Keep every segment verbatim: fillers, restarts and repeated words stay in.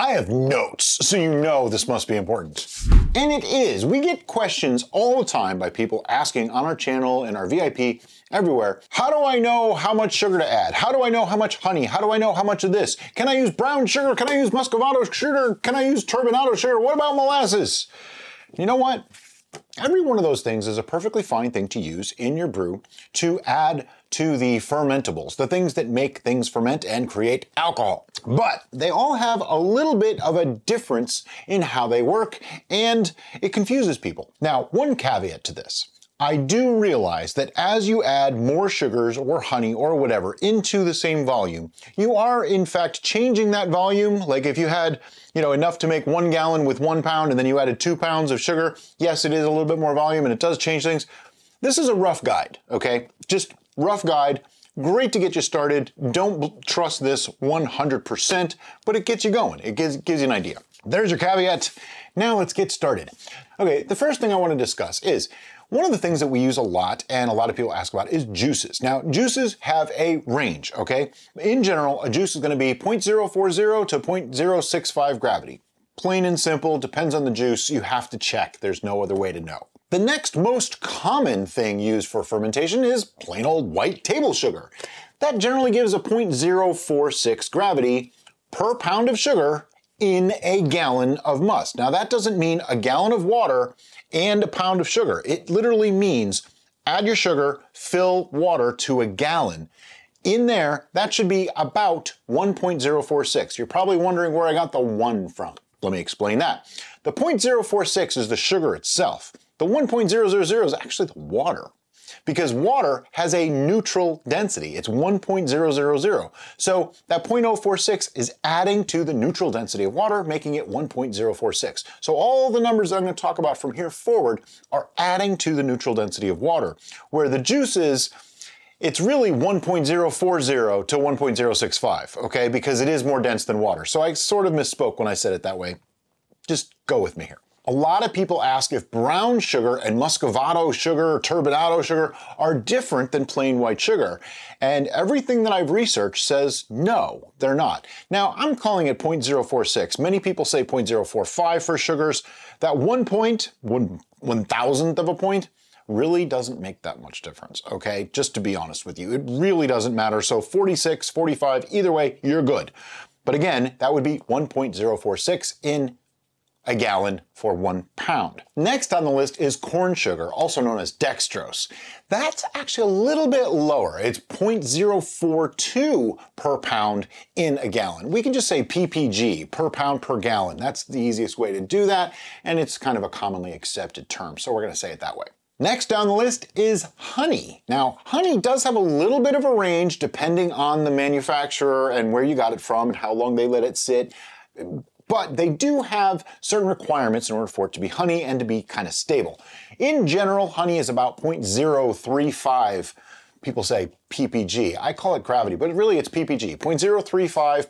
I have notes, so you know this must be important. And it is. We get questions all the time by people asking on our channel and our V I P everywhere, how do I know how much sugar to add? How do I know how much honey? How do I know how much of this? Can I use brown sugar? Can I use muscovado sugar? Can I use turbinado sugar? What about molasses? You know what? Every one of those things is a perfectly fine thing to use in your brew to add to the fermentables, the things that make things ferment and create alcohol. But they all have a little bit of a difference in how they work, and it confuses people. Now, one caveat to this. I do realize that as you add more sugars or honey or whatever into the same volume, you are in fact changing that volume. Like if you had, you know, enough to make one gallon with one pound and then you added two pounds of sugar, yes, it is a little bit more volume and it does change things. This is a rough guide, okay? Just rough guide. Great to get you started. Don't trust this one hundred percent, but it gets you going. It gives, gives you an idea. There's your caveat. Now let's get started. Okay, the first thing I want to discuss is one of the things that we use a lot and a lot of people ask about is juices. Now, juices have a range, okay? In general, a juice is going to be zero point zero four zero to zero point zero six five gravity. Plain and simple, depends on the juice. You have to check. There's no other way to know. The next most common thing used for fermentation is plain old white table sugar. That generally gives a zero point zero four six gravity per pound of sugar in a gallon of must. Now, that doesn't mean a gallon of water and a pound of sugar. It literally means add your sugar, fill water to a gallon. In there, that should be about one point zero four six. You're probably wondering where I got the one from. Let me explain that. The zero point zero four six is the sugar itself. The one point zero zero zero is actually the water, because water has a neutral density. It's one point zero zero zero. So that zero point zero four six is adding to the neutral density of water, making it one point zero four six. So all the numbers that I'm going to talk about from here forward are adding to the neutral density of water, where the juice is, it's really one point zero four zero to one point zero six five, okay? Because it is more dense than water. So I sort of misspoke when I said it that way. Just go with me here. A lot of people ask if brown sugar and muscovado sugar or turbinado sugar are different than plain white sugar. And everything that I've researched says no, they're not. Now, I'm calling it zero point zero four six. Many people say zero point zero four five for sugars. That one point, one, one thousandth of a point, really doesn't make that much difference, okay? Just to be honest with you, it really doesn't matter. So forty-six, forty-five, either way, you're good. But again, that would be one point zero four six in a gallon for one pound. Next on the list is corn sugar, also known as dextrose. That's actually a little bit lower. It's zero point zero four two per pound in a gallon. We can just say P P G, per pound per gallon. That's the easiest way to do that, and it's kind of a commonly accepted term, so we're gonna say it that way. Next down the list is honey. Now, honey does have a little bit of a range depending on the manufacturer and where you got it from and how long they let it sit. But they do have certain requirements in order for it to be honey and to be kind of stable. In general, honey is about zero point zero three five, people say P P G. I call it gravity, but really it's P P G, zero point zero three five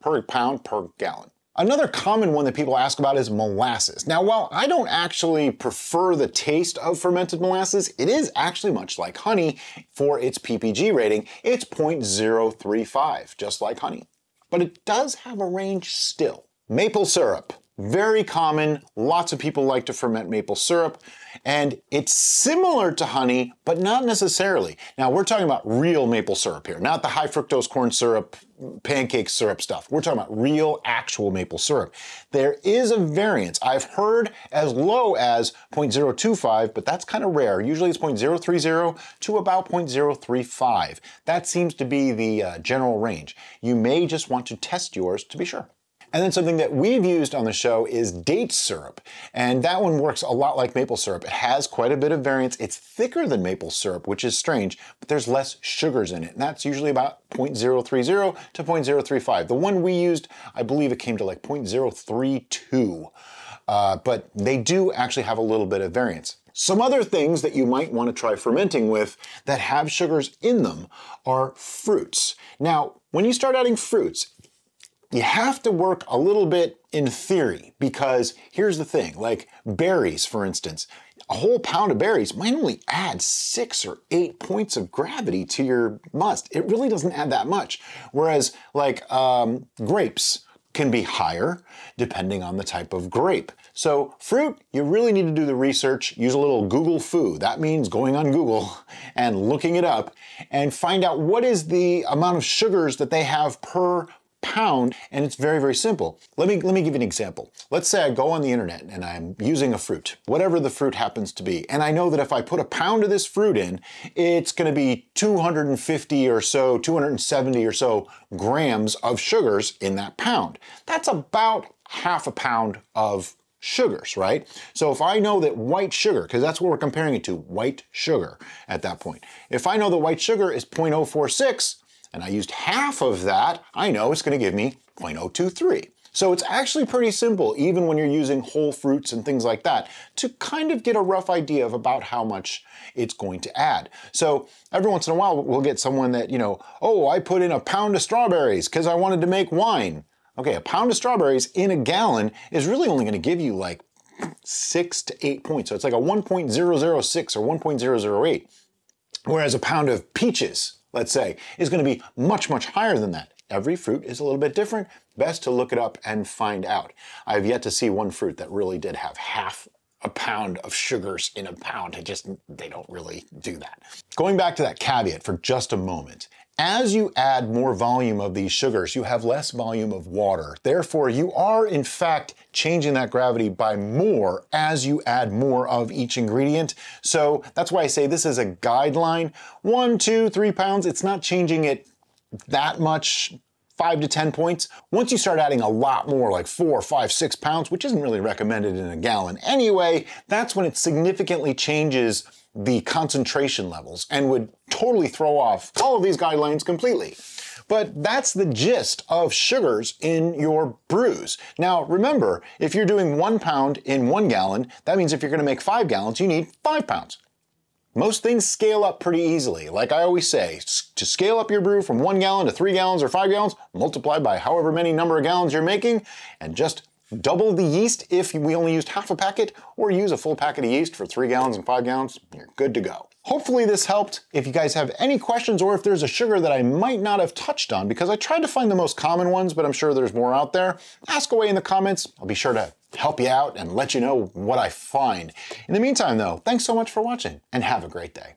per pound per gallon. Another common one that people ask about is molasses. Now, while I don't actually prefer the taste of fermented molasses, it is actually much like honey for its P P G rating. It's zero point zero three five, just like honey. But it does have a range still. Maple syrup, very common. Lots of people like to ferment maple syrup, and it's similar to honey, but not necessarily. Now, we're talking about real maple syrup here, not the high fructose corn syrup, pancake syrup stuff. We're talking about real, actual maple syrup. There is a variance. I've heard as low as zero point zero two five, but that's kind of rare. Usually it's zero point zero three zero to about zero point zero three five. That seems to be the uh, general range. You may just want to test yours to be sure. And then something that we've used on the show is date syrup. And that one works a lot like maple syrup. It has quite a bit of variance. It's thicker than maple syrup, which is strange, but there's less sugars in it. And that's usually about zero point zero three zero to zero point zero three five. The one we used, I believe it came to like zero point zero three two. Uh, but they do actually have a little bit of variance. Some other things that you might want to try fermenting with that have sugars in them are fruits. Now, when you start adding fruits, you have to work a little bit in theory, because here's the thing, like berries, for instance, a whole pound of berries might only add six or eight points of gravity to your must. It really doesn't add that much. Whereas like um, grapes, can be higher depending on the type of grape. So fruit, you really need to do the research, use a little Google foo. That means going on Google and looking it up and find out what is the amount of sugars that they have per pound, and it's very, very simple. Let me, let me give you an example. Let's say I go on the internet and I'm using a fruit, whatever the fruit happens to be, and I know that if I put a pound of this fruit in, it's gonna be two hundred fifty or so, two hundred seventy or so grams of sugars in that pound. That's about half a pound of sugars, right? So if I know that white sugar, because that's what we're comparing it to, white sugar at that point. If I know that white sugar is zero point zero four six, and I used half of that, I know it's gonna give me zero point zero two three. So it's actually pretty simple, even when you're using whole fruits and things like that, to kind of get a rough idea of about how much it's going to add. So every once in a while, we'll get someone that, you know, oh, I put in a pound of strawberries because I wanted to make wine. Okay, a pound of strawberries in a gallon is really only gonna give you like six to eight points. So it's like a one point zero zero six or one point zero zero eight. Whereas a pound of peaches, let's say, is gonna be much, much higher than that. Every fruit is a little bit different. Best to look it up and find out. I've yet to see one fruit that really did have half a pound of sugars in a pound. It just, they don't really do that. Going back to that caveat for just a moment. As you add more volume of these sugars, you have less volume of water. Therefore, you are in fact changing that gravity by more as you add more of each ingredient. So that's why I say this is a guideline. One, two, three pounds, it's not changing it that much, five to ten points. Once you start adding a lot more, like four, five, six pounds, which isn't really recommended in a gallon anyway, that's when it significantly changes the concentration levels and would totally throw off all of these guidelines completely. But that's the gist of sugars in your brews. Now remember, if you're doing one pound in one gallon, that means if you're gonna make five gallons, you need five pounds. Most things scale up pretty easily. Like I always say, to scale up your brew from one gallon to three gallons or five gallons, multiply by however many number of gallons you're making, and just double the yeast if we only used half a packet, or use a full packet of yeast for three gallons and five gallons, you're good to go. Hopefully this helped. If you guys have any questions or if there's a sugar that I might not have touched on, because I tried to find the most common ones, but I'm sure there's more out there, ask away in the comments. I'll be sure to help you out and let you know what I find. In the meantime though, thanks so much for watching and have a great day.